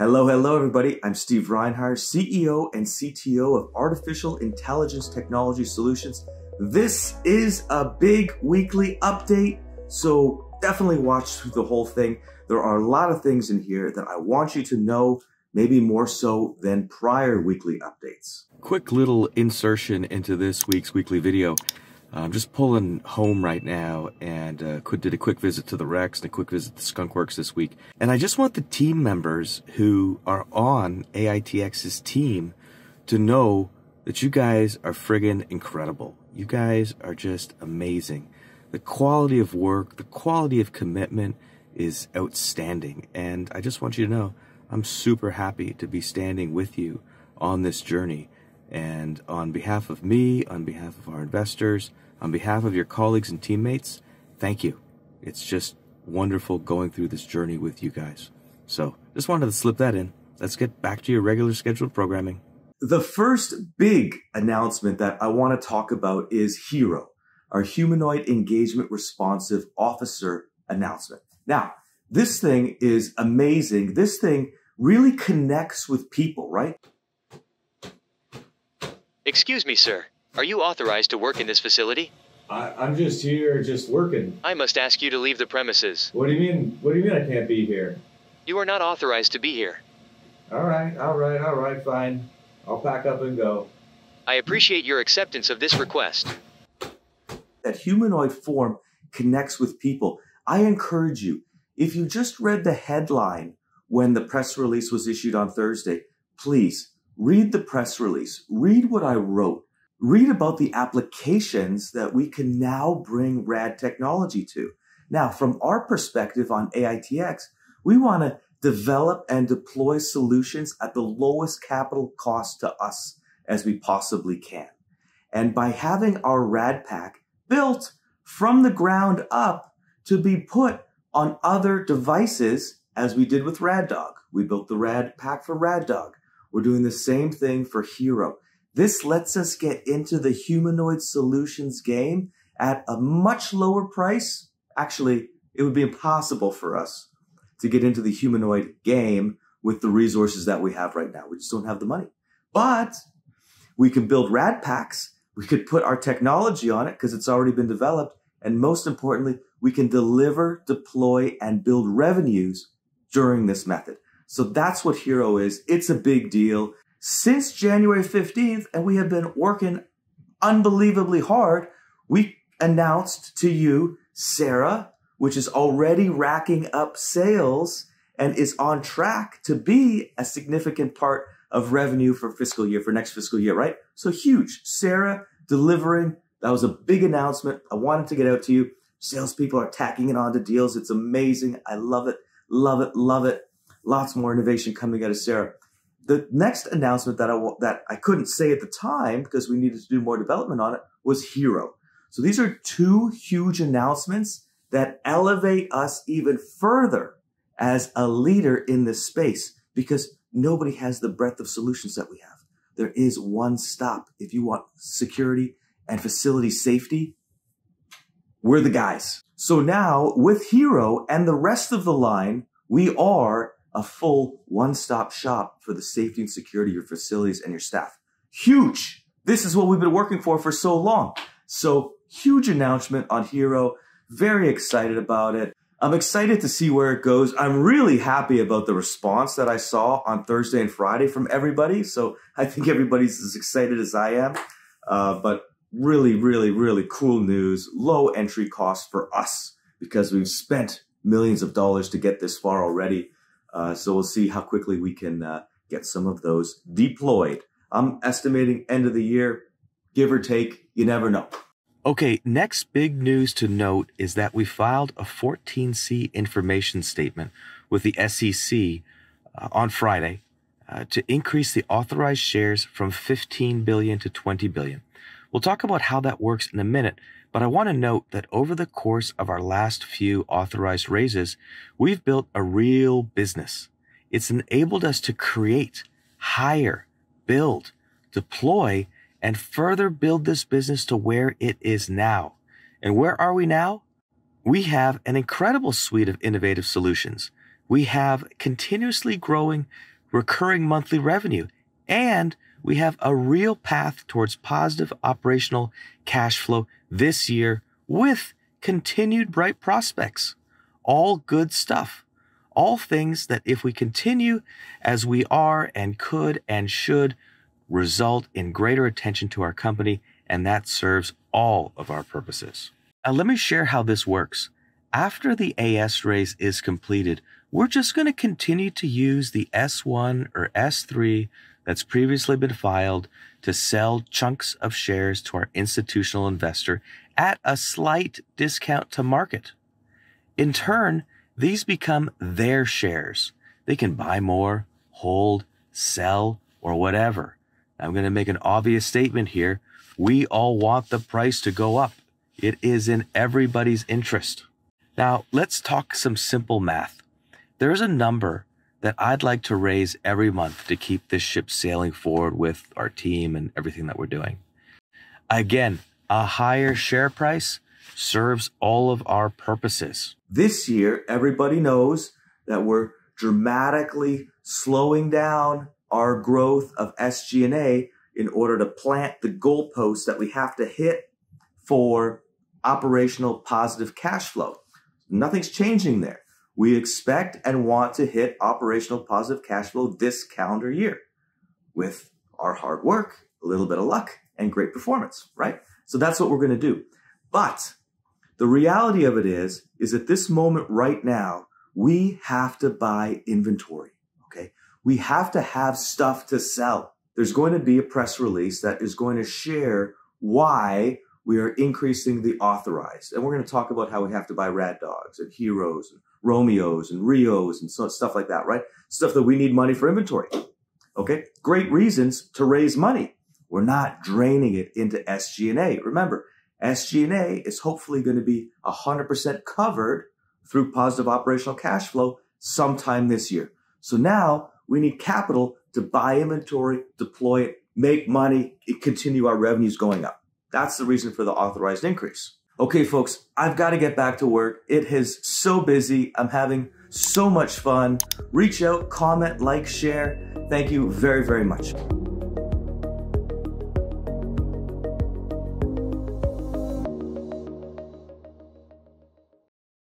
Hello, hello everybody. I'm Steve Reinharz, CEO and CTO of Artificial Intelligence Technology Solutions. This is a big weekly update, so definitely watch through the whole thing. There are a lot of things in here that I want you to know, maybe more so than prior weekly updates. Quick little insertion into this week's weekly video. I'm just pulling home right now and did a quick visit to the Rex and a quick visit to Skunk Works this week. And I just want the team members who are on AITX's team to know that you guys are friggin' incredible. You guys are just amazing. The quality of work, the quality of commitment is outstanding. And I just want you to know I'm super happy to be standing with you on this journey. And on behalf of me, on behalf of our investors, on behalf of your colleagues and teammates, thank you. It's just wonderful going through this journey with you guys. So just wanted to slip that in. Let's get back to your regular scheduled programming. The first big announcement that I want to talk about is HERO, our Humanoid Engagement Responsive Officer announcement. Now, this thing is amazing. This thing really connects with people, right? Excuse me, sir. Are you authorized to work in this facility? I'm just here, just working. I must ask you to leave the premises. What do you mean? What do you mean I can't be here? You are not authorized to be here. All right, fine. I'll pack up and go. I appreciate your acceptance of this request. That humanoid form connects with people. I encourage you, if you just read the headline when the press release was issued on Thursday, please, read the press release, read what I wrote, read about the applications that we can now bring RAD technology to. Now, from our perspective on AITX, we want to develop and deploy solutions at the lowest capital cost to us as we possibly can. And by having our RadPack built from the ground up to be put on other devices, as we did with RadDog, we built the RadPack for RadDog. We're doing the same thing for HERO. This lets us get into the humanoid solutions game at a much lower price. Actually, it would be impossible for us to get into the humanoid game with the resources that we have right now. We just don't have the money. But we can build rad packs. We could put our technology on it because it's already been developed. And most importantly, we can deliver, deploy, and build revenues during this method. So that's what HERO is. It's a big deal. Since January 15th, and we have been working unbelievably hard, we announced to you SARA, which is already racking up sales and is on track to be a significant part of revenue for fiscal year, for next fiscal year, right? So huge. SARA delivering. That was a big announcement. I wanted to get out to you. Salespeople are tacking it onto deals. It's amazing. I love it. Love it. Love it. Lots more innovation coming out of SARA. The next announcement that I couldn't say at the time because we needed to do more development on it was HERO. So these are two huge announcements that elevate us even further as a leader in this space because nobody has the breadth of solutions that we have. There is one stop. If you want security and facility safety, we're the guys. So now with HERO and the rest of the line, we are a full one-stop shop for the safety and security of your facilities and your staff. Huge. This is what we've been working for so long. So huge announcement on HERO. Very excited about it. I'm excited to see where it goes. I'm really happy about the response that I saw on Thursday and Friday from everybody. So I think everybody's as excited as I am. But really, really, really cool news. Low entry cost for us because we've spent millions of dollars to get this far already. So we'll see how quickly we can get some of those deployed. I'm estimating end of the year, give or take, you never know. Okay, next big news to note is that we filed a 14C information statement with the SEC on Friday to increase the authorized shares from 15 billion to 20 billion. We'll talk about how that works in a minute, but I want to note that over the course of our last few authorized raises, we've built a real business. It's enabled us to create, hire, build, deploy, and further build this business to where it is now. And where are we now? We have an incredible suite of innovative solutions. We have continuously growing recurring monthly revenue, and we have a real path towards positive operational cash flow this year with continued bright prospects. All good stuff. All things that if we continue as we are and could and should result in greater attention to our company, and that serves all of our purposes. Now, let me share how this works. After the AS raise is completed, we're just going to continue to use the S1 or S3 that's previously been filed to sell chunks of shares to our institutional investor at a slight discount to market. In turn, these become their shares. They can buy more, hold, sell, or whatever. I'm going to make an obvious statement here. We all want the price to go up. It is in everybody's interest. Now, let's talk some simple math. There's a number that I'd like to raise every month to keep this ship sailing forward with our team and everything that we're doing. Again, a higher share price serves all of our purposes. This year, everybody knows that we're dramatically slowing down our growth of SG&A in order to plant the goalposts that we have to hit for operational positive cash flow. Nothing's changing there. We expect and want to hit operational positive cash flow this calendar year with our hard work, a little bit of luck, and great performance, right? So that's what we're going to do. But the reality of it is at this moment right now, we have to buy inventory, okay? We have to have stuff to sell. There's going to be a press release that is going to share why we are increasing the authorized. And we're going to talk about how we have to buy RadDogs and HEROs and Romeos and Rios and stuff like that, right? Stuff that we need money for inventory, okay? Great reasons to raise money. We're not draining it into SG&A. Remember, SG&A is hopefully going to be 100% covered through positive operational cash flow sometime this year. So now we need capital to buy inventory, deploy it, make money, continue our revenues going up. That's the reason for the authorized increase. Okay, folks, I've got to get back to work. It is so busy. I'm having so much fun. Reach out, comment, like, share. Thank you very, very much.